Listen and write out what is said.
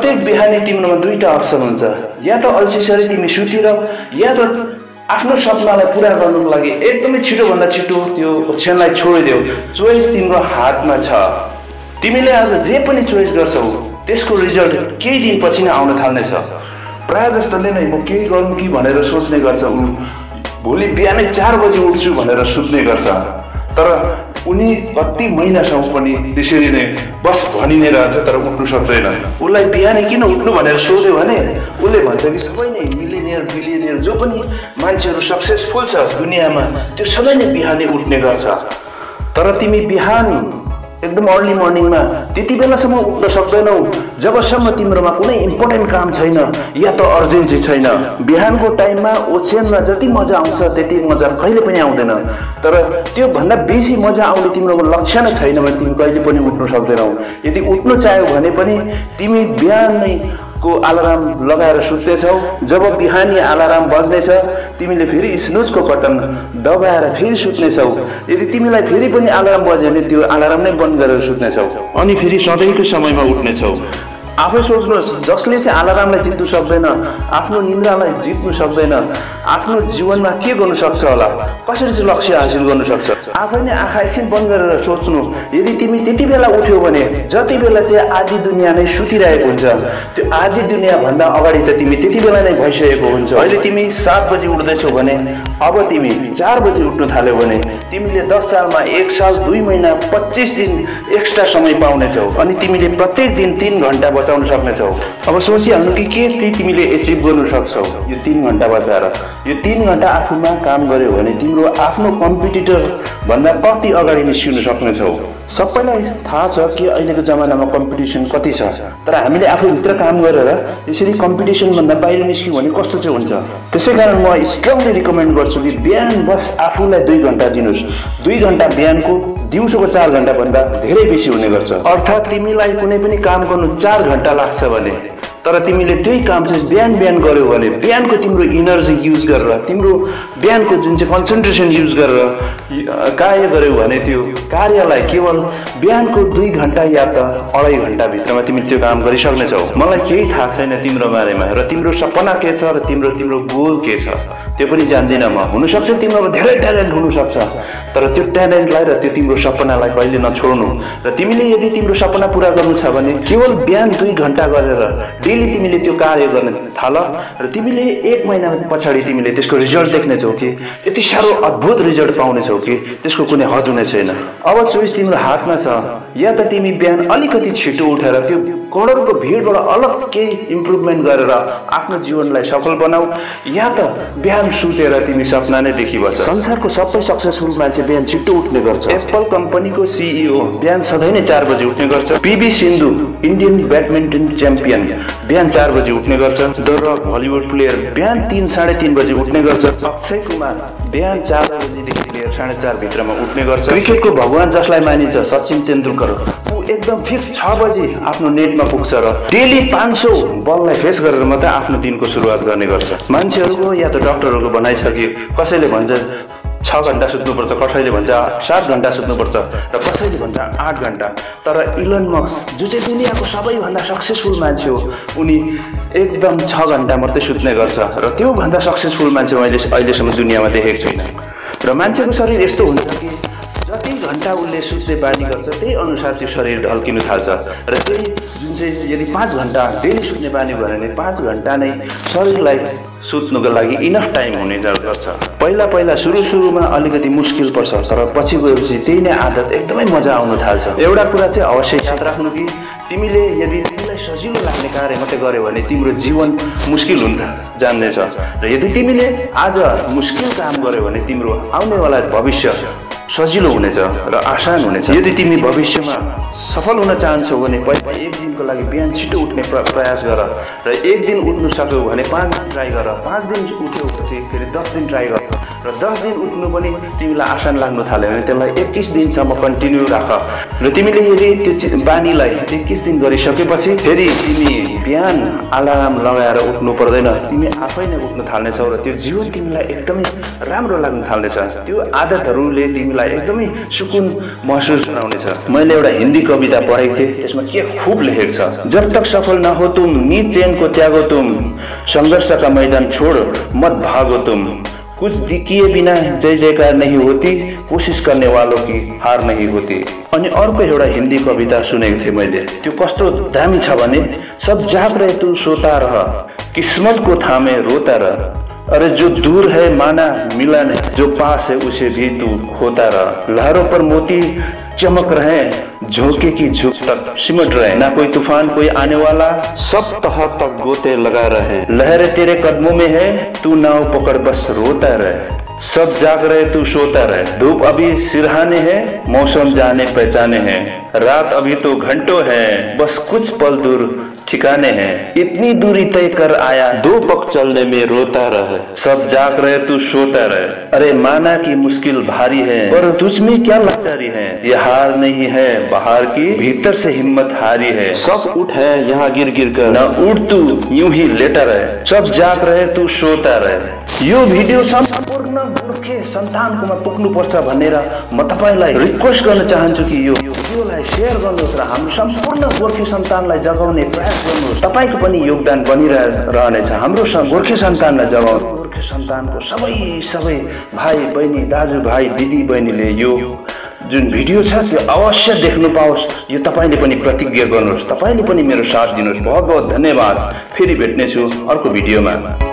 प्रत्येक बिहानी तिम्रो दुईटा अप्सन हुन्छ, या त अल्छिसरी तिमी सुतिर या त आफ्नो सपनालाई पूरा गर्नको लागि एकदमै छिटो भन्दा छिटो त्यो ओछ्यानलाई छोडिदेऊ। चोइस तिम्रो हातमा छ। तिमीले आज जे पनि चोइस गर्छौ त्यसको रिजल्ट केही दिन पछि नै आउन थाल्नेछ। प्रायः जस्तोले नै म केही गरौँ कि भनेर सोच्ने गर्छ। उ भोलि बिहानै 4 बजे उठ्छु भनेर सुत्ने गर्छ, तर उनी कति महिनासम्म पनि त्यसरी नै बस भनि नै रहन्छ, तर उठ्नु सक्दैन। उसलाई बिहानै किन उठ्नु भनेर सोध्यो भने उसले भन्छ कि सबै नै मिलिनियर बिलिनियर जो पनि मान्छेहरू सक्सेसफुल छ दुनियाँमा त्यो सबै नै बिहानै उठ्ने गर्छ। तर तिमी बिहान एकदम अर्ली मर्निङमा त्यति बेलासम्म उठ्न सक्दैनौ जबसम्म तिम्रोमा कुनै इम्पोर्टेन्ट काम छैन या त अर्जेन्सी छैन। बिहानको टाइममा ओछ्यानमा जति मजा आउँछ त्यति मजा कहिले पनि आउँदैन, तर त्योभन्दा बेसी मजा आउने तिम्रोमा लक्ष्य नै छैन भने तिमी कहिले पनि उठ्न सक्दैनौ। यदि उठ्न चाह्यौ भने पनि तिमी बिहानै को अलार्म लगाएर सुत्दैछौ। जब बिहानी अलार्म बज्नेछ तिमीले फेरि स्नुजको बटन दबाएर फेरि सुत्नेछौ। यदि तिमीलाई फेरि पनि अलार्म बज्यो भने त्यो अलार्म नै बन्द गरेर सुत्नेछौ अनि फेरि सधैँको समयमा उठ्नेछौ। आफै सोच्नुहोस्, जसले चाहिँ अलार्मलाई जित्नु सक्दैन, आफ्नो निन्द्रालाई जित्नु सक्दैन, आफ्नो जीवनमा के गर्नु सक्छ होला, कसरी चाहिँ लक्ष्य हासिल गर्नु सक्छ। आफै नै आँखा एकछिन बन्द गरेर सोच्नु, यदि तिमी त्यति बेला उठ्यौ भने जति बेला चाहिँ आधी दुनियाँ नै सुतिरहेको हुन्छ त्यो आधी दुनियाँभन्दा अगाडि त तिमी त्यति बेला नै भइसकेको हुन्छ। अहिले तिमी 7 बजी उठ्दैछौ भने अब तिमी 4 बजी उठ्नु थाल्यौ भने तिमीले 10 सालमा 1 साल 2 महिना 25 दिन एक्स्ट्रा समय पाउनेछौ अनि तिमीले प्रत्येक दिन 3 घन्टा बचाउन सक्नेछौ। अब सोचिहाल्नु कि के तिमीले एचिभ गर्नु सक्छौ यो 3 घन्टा बचाएर। यो 3 घन्टा आफूमा काम गर्यो भने तिम्रो आफ्नो कम्पिटिटर भन्दा कति अगाडि निस्किन सक्नेछौ। सबैलाई थाहा छ कि अहिलेको जमानामा कम्पिटिसन कति छ, तर हामीले आफूभित्र काम गरेर यसरी कम्पिटिसनभन्दा बाहिर निस्क्यौँ भने कस्तो चाहिँ हुन्छ। त्यसै कारण म स्ट्रङली रिकमेन्ड गर्छु कि बिहान बस आफूलाई 2 घन्टा दिनुहोस्। 2 घन्टा बिहानको दिउँसोको 4 घन्टाभन्दा धेरै बेसी हुने गर्छ। अर्थात् तिमीलाई कुनै पनि काम गर्नु 4 घन्टा लाग्छ भने तर तिमीले त्यही काम चाहिँ बिहान गऱ्यौ भने बिहानको तिम्रो इनर्जी युज गरेर तिम्रो बिहानको जुन चाहिँ कन्सन्ट्रेसन युज गरेर कार्य गऱ्यौ भने त्यो कार्यलाई केवल बिहानको 2 घन्टा या त 2.5 घन्टाभित्रमा तिमी त्यो काम गरिसक्नेछौ। मलाई केही थाहा छैन तिम्रो बारेमा र तिम्रो सपना के छ र तिम्रो गोल के छ त्यो पनि जान्दिनँ म। हुनसक्छ तिम्रोमा धेरै ट्यालेन्ट हुनसक्छ, तर त्यो ट्यालेन्टलाई र त्यो तिम्रो सपनालाई कहिले नछोड्नु। र तिमीले यदि तिम्रो सपना पुरा गर्नु छ भने केवल बिहान 2 घन्टा गरेर डेली तिमीले त्यो कार्य गर्न थाल र तिमीले 1 महिना पछाडि तिमीले त्यसको रिजल्ट देख्नेछौ कि यति साह्रो अद्भुत रिजल्ट पाउनेछौ कि त्यसको कुनै हद हुने छैन। अब चोइस तिम्रो हातमा छ, या त तिमी बिहान अलिकति छिटो उठेर त्यो करोडको भिडबाट अलग केही इम्प्रुभमेन्ट गरेर आफ्नो जीवनलाई सफल बनाऊ, या त बिहान सुतेर तिमी सपना नै देखिबस्छ। संसारको सबै सक्सेसफुल मान्छे बिहान छिटो उठ्ने गर्छ। एप्पल कम्पनीको सिइओ बिहान सधैँ नै 4 बजी उठ्ने गर्छ। PV Sindhu Indian badminton champion बिहान 4 बजी उठ्ने गर्छ। द रक हलिउड प्लेयर बिहान 3, 3.5 बजी उठ्ने गर्छ। अक्षय कुमार बिहान 4 बजीदेखि लिएर 4.5 भित्रमा उठ्ने गर्छ। क्रिकेटको भगवान जसलाई मानिन्छ सचिन तेन्दुलकर ऊ एकदम फिक्स 6 बजी आफ्नो नेटमा पुग्छ र डेली 500 बललाई फेस गरेर मात्रै आफ्नो दिनको सुरुवात गर्ने गर्छ। मान्छेहरूको या त डाक्टर बनाइ छ कि कसैले भन्छ 6 घन्टा सुत्नुपर्छ, कसैले भन्छ 7 घन्टा सुत्नुपर्छ र कसैले भन्छ 8 घन्टा। तर इलन मस्क जो चाहिँ दुनियाँको सबैभन्दा सक्सेसफुल मान्छे हो उनी एकदम 6 घन्टा मात्रै सुत्ने गर्छ र त्योभन्दा सक्सेसफुल मान्छे मैले अहिलेसम्म दुनियाँमा देखेको छुइनँ। र मान्छेको शरीर यस्तो हुन्छ कि जति घन्टा उसले सुत्ने बानी गर्छ त्यही अनुसार त्यो शरीर ढल्किनु थाल्छ र त्यही जुन चाहिँ यदि 5 घन्टा डेली सुत्ने बानी भयो भने 5 घन्टा नै शरीरलाई सुत्नुको लागि इनफ टाइम हुने गर्छ। पहिला सुरुमा अलिकति मुस्किल पर्छ, तर पछि गएपछि त्यही नै आदत एकदमै मजा आउनु थाल्छ। एउटा कुरा चाहिँ अवश्य याद राख्नु कि तिमीले यदि तिमीलाई सजिलो लाग्ने कार्य मात्रै गर्यो भने तिम्रो जीवन मुस्किल हुन जान्दैछ र यदि तिमीले आज मुस्किल काम गर्यो भने तिम्रो आउनेवाला भविष्य सजिलो हुनेछ र आसान हुनेछ। यदि तिमी भविष्यमा सफल हुन चाहन्छौ भने पहिला 1 दिनको लागि बिहान छिटो उठ्ने प्रयास गर र 1 दिन उठ्नु सक्यौ भने 5 दिन ट्राई गर, 5 दिन उठ्योपछि फेरि 10 दिन ट्राई गर र 10 दिन उठ्नु पनि तिमीलाई आसान लाग्नु थाल्यो भने त्यसलाई 21 दिनसम्म कन्टिन्यू राख। र तिमीले यदि त्यो बानीलाई 21 दिन गरिसकेपछि फेरि तिमी बिहान अलार्म लगाएर उठ्नु पर्दैन, तिमी आफै नै उठ्नु थाल्नेछौ र त्यो जीवन तिमीलाई एकदमै राम्रो लाग्नु थाल्नेछ। त्यो आदतहरूले तिमीलाई एकदमै सुकुन महसुस गराउनेछ। मैले एउटा हिन्दी कविता पढ़े थे, त्यसमा के खूब लेखेको छ। जब तक सफल न हो तुम, नी चैन को त्यागो तुम, संघर्ष का मैदान छोड़ मत भागो तुम, कुछ किए बिना जय जयकार नहीं होती, कोशिश करने वालों की हार नहीं होती। अनि अर्को एउटा हिन्दी कविता सुनेको थिएँ मैले, त्यो कस्तो दामी छ भने, सब जाग रहे तू सोता रह, किस्मत को थामे रोता रह, अरे जो दूर है माना मिलन, जो पास है उसे भी तू खोता रह, लहरों पर मोती चमक रहे, झोंके की झोंक तक सिमट रहे, ना कोई तूफान कोई आने वाला, सब तह तक गोते लगा रहे, लहरें तेरे कदमों में है, तू नाव पकड़ बस रोता रहे, सब जाग रहे तू सोता रहे, धूप अभी सिरहाने है, मौसम जाने पहचाने है, रात अभी तो घंटों है, बस कुछ पल दूर ठिकाने हैं, इतनी दूरी तय कर आया, दो पग चलने में रोता रहे, सब जाग रहे तू सोता रहे, अरे माना की मुश्किल भारी है, पर तुझ में क्या लाचारी है, ये हार नहीं है बाहर की, भीतर से हिम्मत हारी है, सब उठ है यहाँ गिर गिर कर, ना उठ तू यूं ही लेटा रहे, सब जाग रहे तू सोता रहे। यो भिडियो सम्पूर्ण गोर्खे सन्तानकोमा पुग्नुपर्छ भनेर म तपाईलाई रिक्वेस्ट गर्न चाहन्छु कि यो भिडियोलाई शेयर गर्नुहोस् र हाम्रो सम्पूर्ण गोर्खे सन्तानलाई जगाउने प्रयास गर्नुहोस्। तपाईको पनि योगदान बनिरहनेछ हाम्रो गोर्खे सन्तानलाई जगाउन। गोर्खे सन्तानको सबै भाइ बहिनी दाजु भाइ दिदी बहिनीले यो जुन भिडियो छ त्यो अवश्य देख्नु पाओस्, यो तपाईले पनि प्रतिज्ञा गर्नुहोस्, तपाईले पनि मेरो साथ दिनुहोस्। बहुत बहुत धन्यवाद, फेरि भेट्नेछु अर्को भिडियोमा।